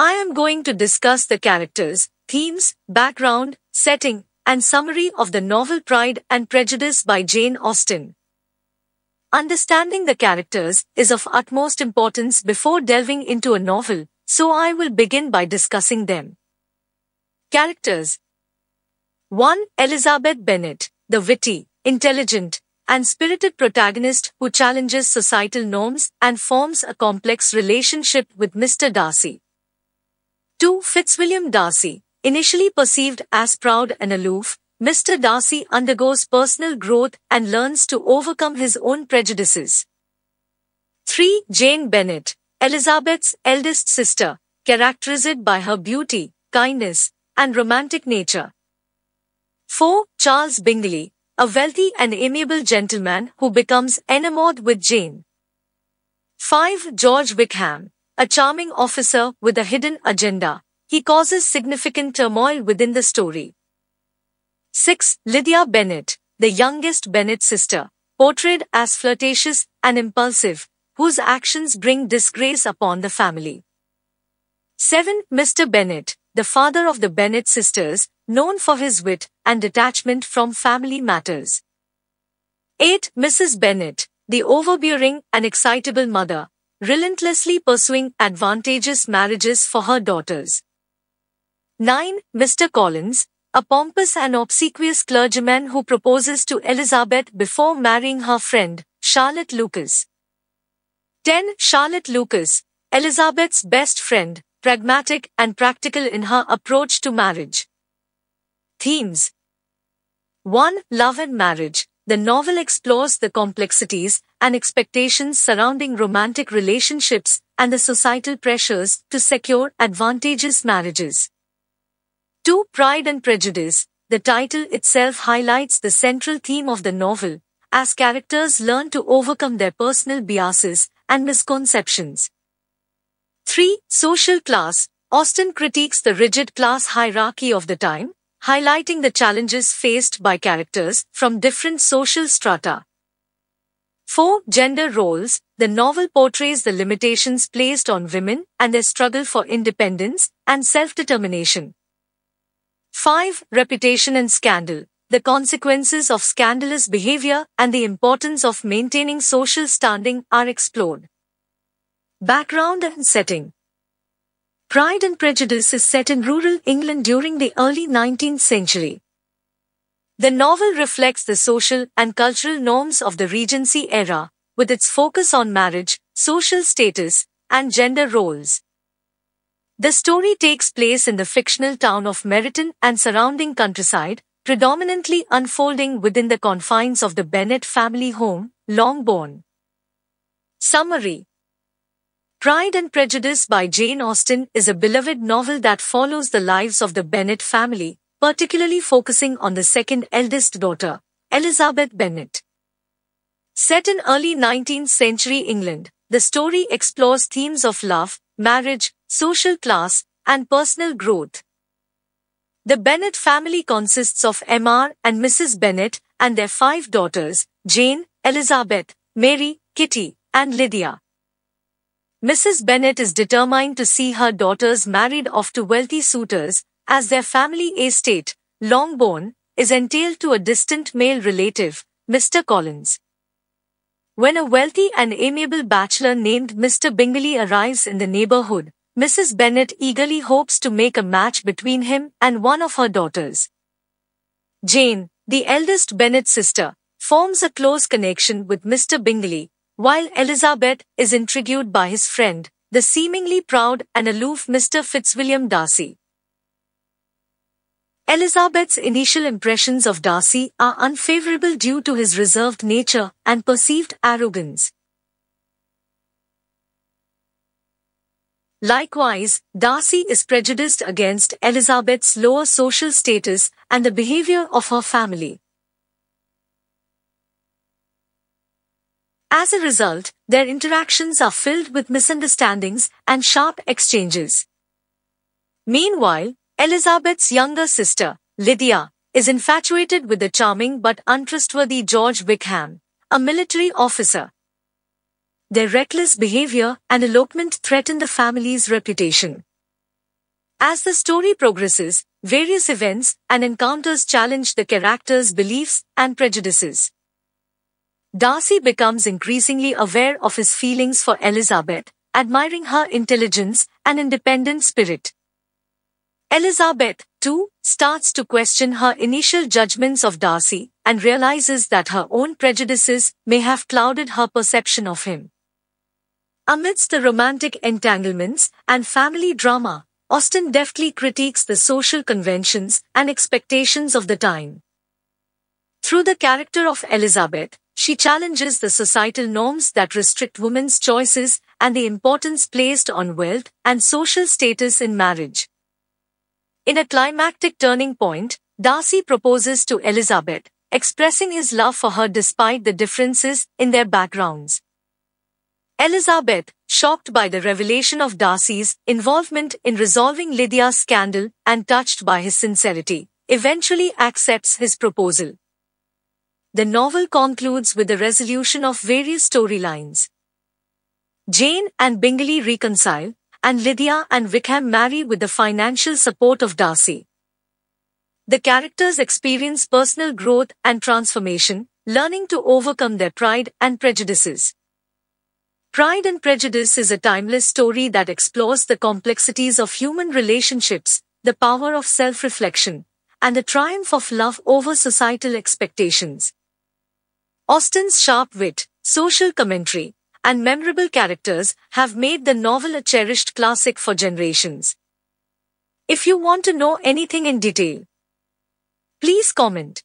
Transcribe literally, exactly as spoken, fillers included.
I am going to discuss the characters, themes, background, setting, and summary of the novel Pride and Prejudice by Jane Austen. Understanding the characters is of utmost importance before delving into a novel, so I will begin by discussing them. Characters. one Elizabeth Bennet, the witty, intelligent, and spirited protagonist who challenges societal norms and forms a complex relationship with Mister Darcy. two Fitzwilliam Darcy, initially perceived as proud and aloof, Mister Darcy undergoes personal growth and learns to overcome his own prejudices. three Jane Bennet, Elizabeth's eldest sister, characterized by her beauty, kindness, and romantic nature. four Charles Bingley, a wealthy and amiable gentleman who becomes enamored with Jane. five George Wickham, a charming officer with a hidden agenda. He causes significant turmoil within the story. six Lydia Bennet, the youngest Bennet sister, portrayed as flirtatious and impulsive, whose actions bring disgrace upon the family. seven Mister Bennet, the father of the Bennet sisters, known for his wit and detachment from family matters. eight Missus Bennet, the overbearing and excitable mother, relentlessly pursuing advantageous marriages for her daughters. nine Mister Collins, a pompous and obsequious clergyman who proposes to Elizabeth before marrying her friend, Charlotte Lucas. ten Charlotte Lucas, Elizabeth's best friend, pragmatic and practical in her approach to marriage. Themes. one Love and Marriage. The novel explores the complexities and expectations surrounding romantic relationships and the societal pressures to secure advantageous marriages. two Pride and Prejudice. The title itself highlights the central theme of the novel, as characters learn to overcome their personal biases and misconceptions. three Social Class. Austen critiques the rigid class hierarchy of the time, highlighting the challenges faced by characters from different social strata. four Gender Roles. The novel portrays the limitations placed on women and their struggle for independence and self-determination. five Reputation and Scandal. The consequences of scandalous behavior and the importance of maintaining social standing are explored. Background and Setting. Pride and Prejudice is set in rural England during the early nineteenth century. The novel reflects the social and cultural norms of the Regency era, with its focus on marriage, social status, and gender roles. The story takes place in the fictional town of Meryton and surrounding countryside, predominantly unfolding within the confines of the Bennet family home, Longbourn. Summary. Pride and Prejudice by Jane Austen is a beloved novel that follows the lives of the Bennet family, particularly focusing on the second eldest daughter, Elizabeth Bennet. Set in early nineteenth century England, the story explores themes of love, marriage, social class, and personal growth. The Bennet family consists of Mister and Missus Bennet and their five daughters, Jane, Elizabeth, Mary, Kitty, and Lydia. Missus Bennet is determined to see her daughters married off to wealthy suitors, as their family estate, Longbourn, is entailed to a distant male relative, Mister Collins. When a wealthy and amiable bachelor named Mister Bingley arrives in the neighborhood, Missus Bennet eagerly hopes to make a match between him and one of her daughters. Jane, the eldest Bennet sister, forms a close connection with Mister Bingley, while Elizabeth is intrigued by his friend, the seemingly proud and aloof Mister Fitzwilliam Darcy. Elizabeth's initial impressions of Darcy are unfavorable due to his reserved nature and perceived arrogance. Likewise, Darcy is prejudiced against Elizabeth's lower social status and the behavior of her family. As a result, their interactions are filled with misunderstandings and sharp exchanges. Meanwhile, Elizabeth's younger sister, Lydia, is infatuated with the charming but untrustworthy George Wickham, a military officer. Their reckless behavior and elopement threaten the family's reputation. As the story progresses, various events and encounters challenge the characters' beliefs and prejudices. Darcy becomes increasingly aware of his feelings for Elizabeth, admiring her intelligence and independent spirit. Elizabeth, too, starts to question her initial judgments of Darcy and realizes that her own prejudices may have clouded her perception of him. Amidst the romantic entanglements and family drama, Austen deftly critiques the social conventions and expectations of the time. Through the character of Elizabeth, she challenges the societal norms that restrict women's choices and the importance placed on wealth and social status in marriage. In a climactic turning point, Darcy proposes to Elizabeth, expressing his love for her despite the differences in their backgrounds. Elizabeth, shocked by the revelation of Darcy's involvement in resolving Lydia's scandal and touched by his sincerity, eventually accepts his proposal. The novel concludes with the resolution of various storylines. Jane and Bingley reconcile, and Lydia and Wickham marry with the financial support of Darcy. The characters experience personal growth and transformation, learning to overcome their pride and prejudices. Pride and Prejudice is a timeless story that explores the complexities of human relationships, the power of self-reflection, and the triumph of love over societal expectations. Austen's sharp wit, social commentary, and memorable characters have made the novel a cherished classic for generations. If you want to know anything in detail, please comment.